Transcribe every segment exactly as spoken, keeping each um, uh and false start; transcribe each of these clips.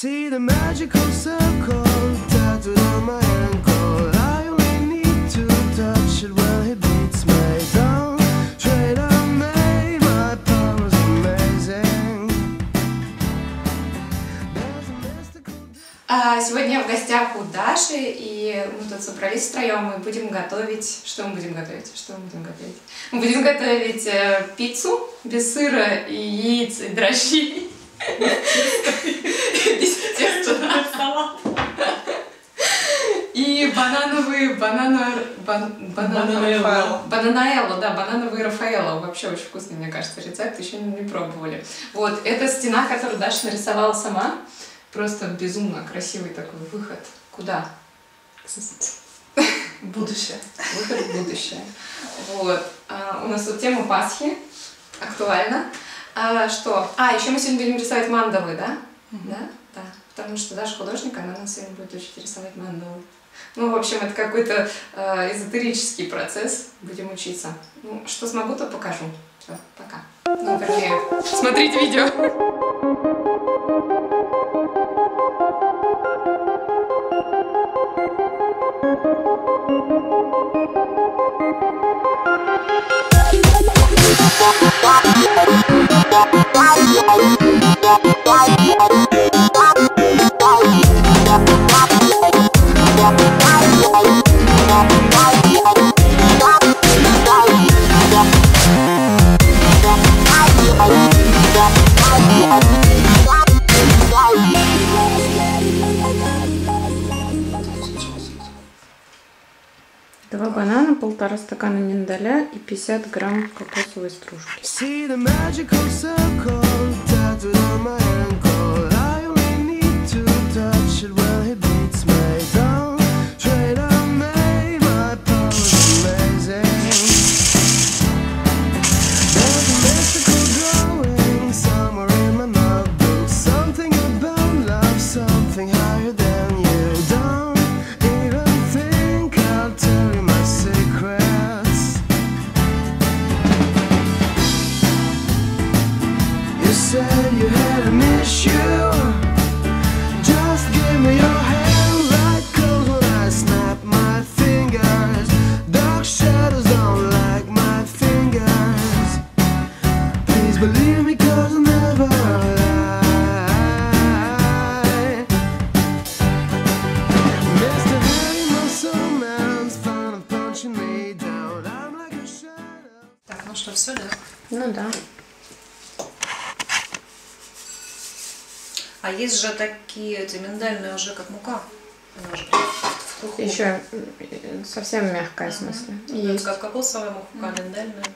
See the magical circle tattooed on my ankle. I only need to touch it while he beats my song. Trade on me, my power's amazing. А сегодня я в гостях у Даши, и мы тут собрались втроем, и будем готовить. Что мы будем готовить? Что мы будем готовить? Мы будем готовить э, пиццу без сыра и яиц и дрожжей. И банановые, банановые, банановые, бананелло, да, банановые Рафаэлло, вообще очень вкусный, мне кажется, рецепт, еще не пробовали. Вот, это стена, которую Даша нарисовала сама, просто безумно красивый такой выход. Куда? Будущее. Выход в будущее. Вот, у нас тут тема Пасхи, актуальна. А, что? А, еще мы сегодня будем рисовать мандавы, да? Mm-hmm. Да? Да. Потому что Даша художник, она нас сегодня будет учить рисовать мандавы. Ну, в общем, это какой-то э, эзотерический процесс. Будем учиться. Ну, что смогу, то покажу. Все, пока. Ну, вернее, смотрите видео. Два банана, полтора стакана миндаля и пятьдесят грамм кокосовой стружки. Что, все, да? Ну да. А есть же такие, эти миндальные уже как мука. Она же еще совсем мягкая, в смысле. Mm-hmm. Есть. Есть как кокосовая мука, mm-hmm. миндальная мука.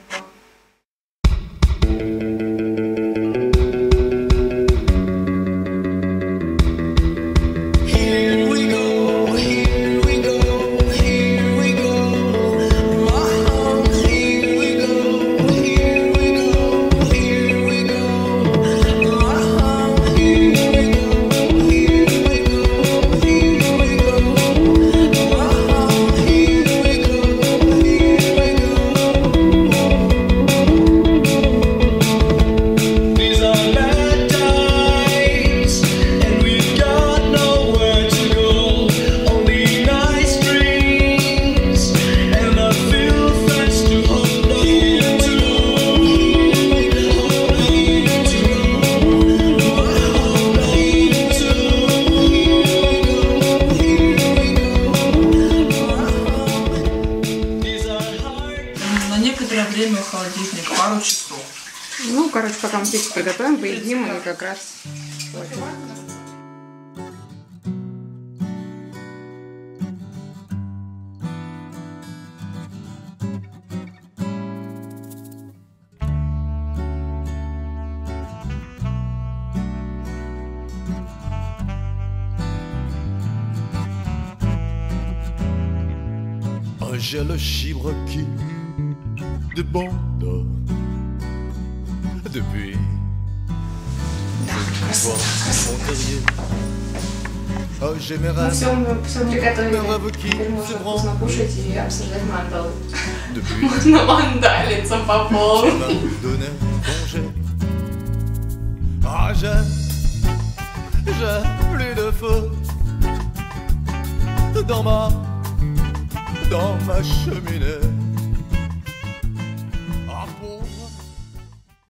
Пару часов. Ну, короче, пока мы пиццу приготовим, поедим, и как раз... J'ai le chibre qui déborde. Depuis да, все, мы все приготовили. Теперь можно вкусно кушать и обсуждать мандалы. Можно мандалиться по полной. de feu dans ma, dans ma cheminée.